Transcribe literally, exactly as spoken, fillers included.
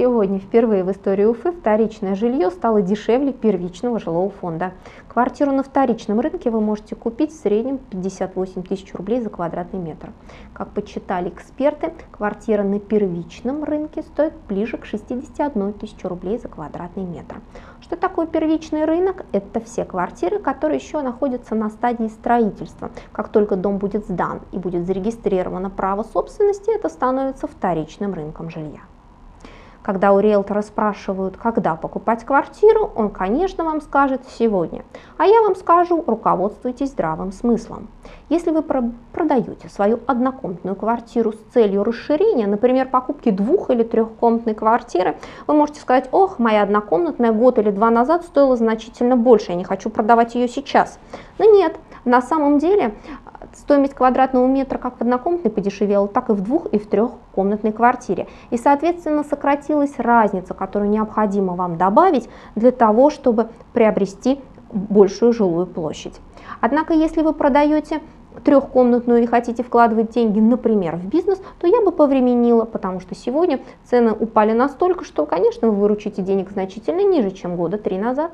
Сегодня впервые в истории Уфы вторичное жилье стало дешевле первичного жилого фонда. Квартиру на вторичном рынке вы можете купить в среднем пятьдесят восемь тысяч рублей за квадратный метр. Как подсчитали эксперты, квартира на первичном рынке стоит ближе к шестидесяти одной тысяче рублей за квадратный метр. Что такое первичный рынок? Это все квартиры, которые еще находятся на стадии строительства. Как только дом будет сдан и будет зарегистрировано право собственности, это становится вторичным рынком жилья. Когда у риэлтора спрашивают, когда покупать квартиру, он, конечно, вам скажет сегодня. А я вам скажу, руководствуйтесь здравым смыслом. Если вы продаете свою однокомнатную квартиру с целью расширения, например, покупки двух- или трехкомнатной квартиры, вы можете сказать: ох, моя однокомнатная год или два назад стоила значительно больше, я не хочу продавать ее сейчас. Но нет, на самом деле стоимость квадратного метра как в однокомнатной подешевела, так и в двух- и в трехкомнатной квартире. И, соответственно, сократилась разница, которую необходимо вам добавить для того, чтобы приобрести большую жилую площадь. Однако, если вы продаете трехкомнатную и хотите вкладывать деньги, например, в бизнес, то я бы повременила, потому что сегодня цены упали настолько, что, конечно, вы выручите денег значительно ниже, чем года три назад.